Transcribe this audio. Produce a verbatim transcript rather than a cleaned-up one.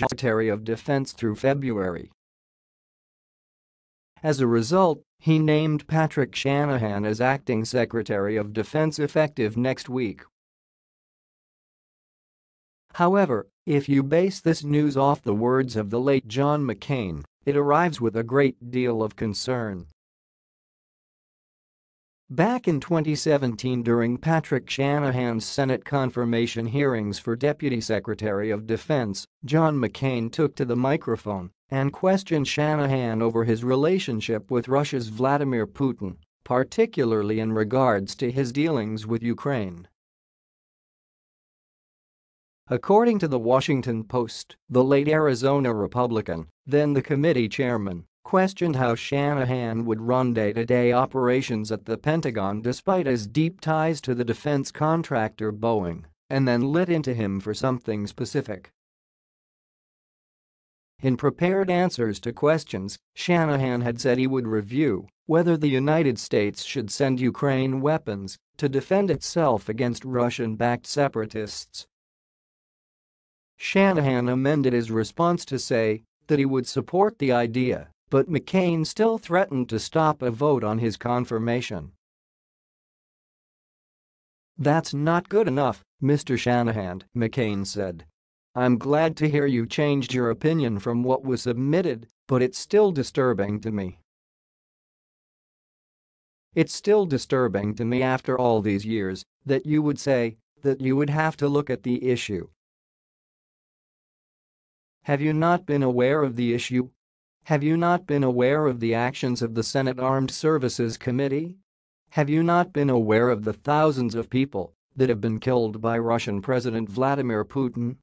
Secretary of Defense through February. As a result, he named Patrick Shanahan as acting Secretary of Defense effective next week. However, if you base this news off the words of the late John McCain, it arrives with a great deal of concern. Back in twenty seventeen, during Patrick Shanahan's Senate confirmation hearings for Deputy Secretary of Defense, John McCain took to the microphone and questioned Shanahan over his relationship with Russia's Vladimir Putin, particularly in regards to his dealings with Ukraine. According to the Washington Post, the late Arizona Republican, then the committee chairman, questioned how Shanahan would run day-to-day operations at the Pentagon despite his deep ties to the defense contractor Boeing, and then lit into him for something specific. In prepared answers to questions, Shanahan had said he would review whether the United States should send Ukraine weapons to defend itself against Russian-backed separatists. Shanahan amended his response to say that he would support the idea, but McCain still threatened to stop a vote on his confirmation. "That's not good enough, Mister Shanahan," McCain said. "I'm glad to hear you changed your opinion from what was submitted, but it's still disturbing to me. It's still disturbing to me after all these years that you would say that you would have to look at the issue. Have you not been aware of the issue? Have you not been aware of the actions of the Senate Armed Services Committee? Have you not been aware of the thousands of people that have been killed by Russian President Vladimir Putin